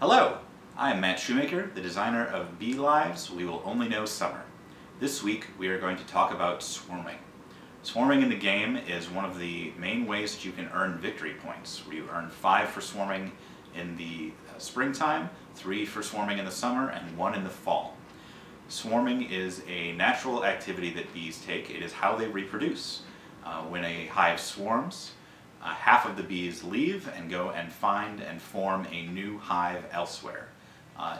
Hello, I am Matt Shoemaker, the designer of Bee Lives: We Will Only Know Summer. This week we are going to talk about swarming. Swarming in the game is one of the main ways that you can earn victory points, where you earn 5 for swarming in the springtime, 3 for swarming in the summer, and 1 in the fall. Swarming is a natural activity that bees take. It is how they reproduce. When a hive swarms, half of the bees leave and go and find and form a new hive elsewhere.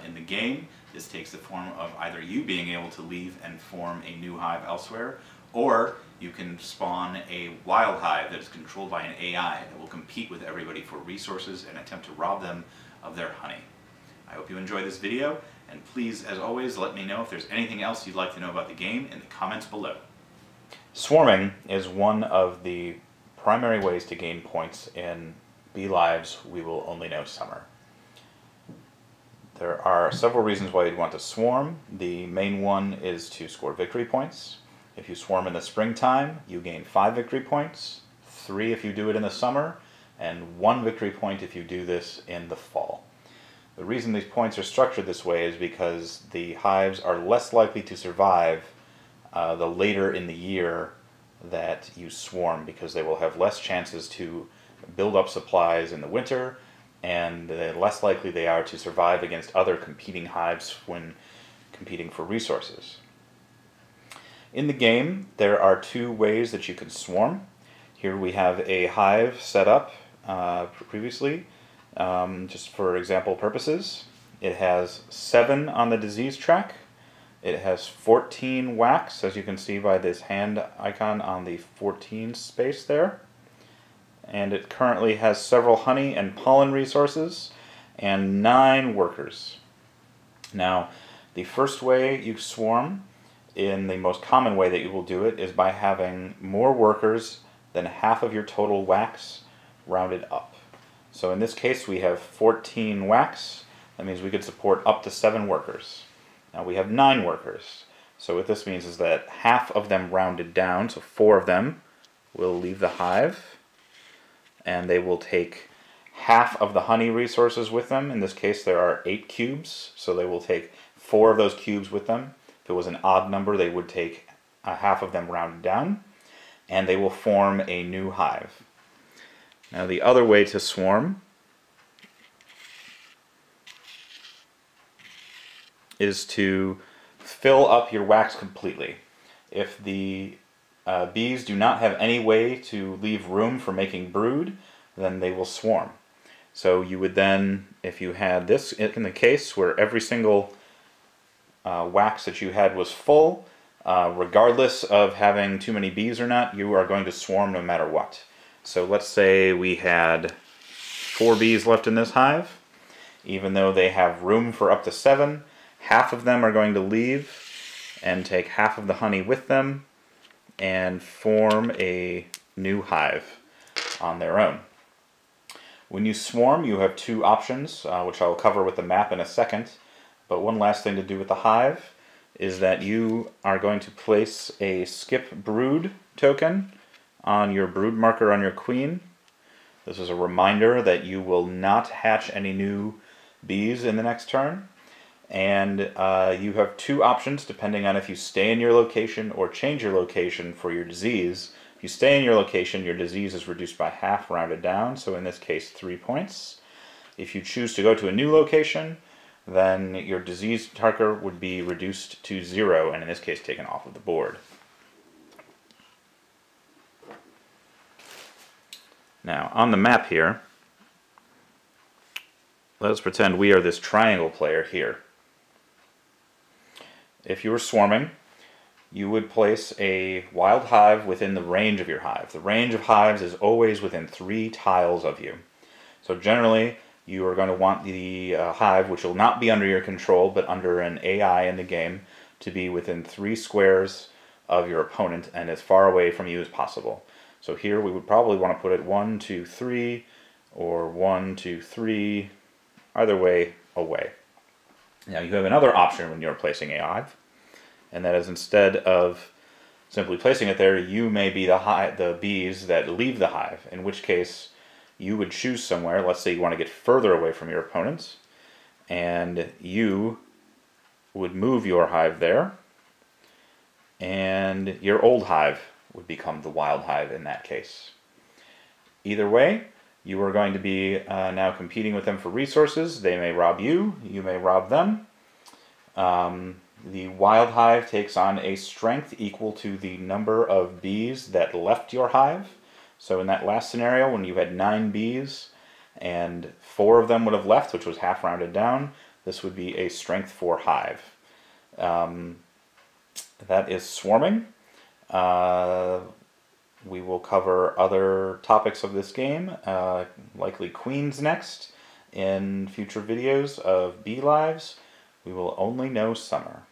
In the game, this takes the form of either you being able to leave and form a new hive elsewhere, or you can spawn a wild hive that is controlled by an AI that will compete with everybody for resources and attempt to rob them of their honey. I hope you enjoy this video, and please, as always, let me know if there's anything else you'd like to know about the game in the comments below. Swarming is one of the primary ways to gain points in Bee Lives: We Will Only Know Summer. There are several reasons why you'd want to swarm. The main one is to score victory points. If you swarm in the springtime, you gain 5 victory points, 3 if you do it in the summer, and 1 victory point if you do this in the fall. The reason these points are structured this way is because the hives are less likely to survive the later in the year that you swarm, because they will have less chances to build up supplies in the winter, and the less likely they are to survive against other competing hives when competing for resources. In the game, there are 2 ways that you can swarm. Here we have a hive set up previously, just for example purposes. It has 7 on the disease track. It has 14 wax, as you can see by this hand icon on the 14 space there. And it currently has several honey and pollen resources and 9 workers. Now, the first way you swarm, in the most common way that you will do it, is by having more workers than half of your total wax rounded up. So in this case we have 14 wax. That means we could support up to 7 workers. Now we have 9 workers, so what this means is that half of them rounded down, so 4 of them, will leave the hive, and they will take half of the honey resources with them. In this case there are 8 cubes, so they will take 4 of those cubes with them. If it was an odd number, they would take half of them rounded down, and they will form a new hive. Now the other way to swarm is to fill up your wax completely. If the bees do not have any way to leave room for making brood, then they will swarm. So you would then, if you had this in the case where every single wax that you had was full, regardless of having too many bees or not, you are going to swarm no matter what. So let's say we had 4 bees left in this hive. Even though they have room for up to 7, half of them are going to leave and take half of the honey with them and form a new hive on their own. When you swarm, you have 2 options, which I will cover with the map in a second. But one last thing to do with the hive is that you are going to place a skip brood token on your brood marker on your queen. This is a reminder that you will not hatch any new bees in the next turn. And you have 2 options depending on if you stay in your location or change your location for your disease. If you stay in your location, your disease is reduced by half rounded down, so in this case 3 points. If you choose to go to a new location, then your disease marker would be reduced to 0, and in this case taken off of the board. Now on the map here, let's pretend we are this triangle player here. If you were swarming, you would place a wild hive within the range of your hive. The range of hives is always within 3 tiles of you. So generally, you are going to want the hive, which will not be under your control, but under an AI in the game, to be within 3 squares of your opponent and as far away from you as possible. So here we would probably want to put it 1, 2, 3, or 1, 2, 3, either way away. Now you have another option when you're placing a hive, and that is, instead of simply placing it there, you may be the bees that leave the hive, in which case you would choose somewhere. Let's say you want to get further away from your opponents, and you would move your hive there, and your old hive would become the wild hive in that case. Either way, you are going to be now competing with them for resources. They may rob you, you may rob them. The wild hive takes on a strength equal to the number of bees that left your hive. So in that last scenario, when you had 9 bees and 4 of them would have left, which was half rounded down, this would be a strength 4 hive. That is swarming. We will cover other topics of this game, likely queens next, in future videos of Bee Lives. We will only know summer.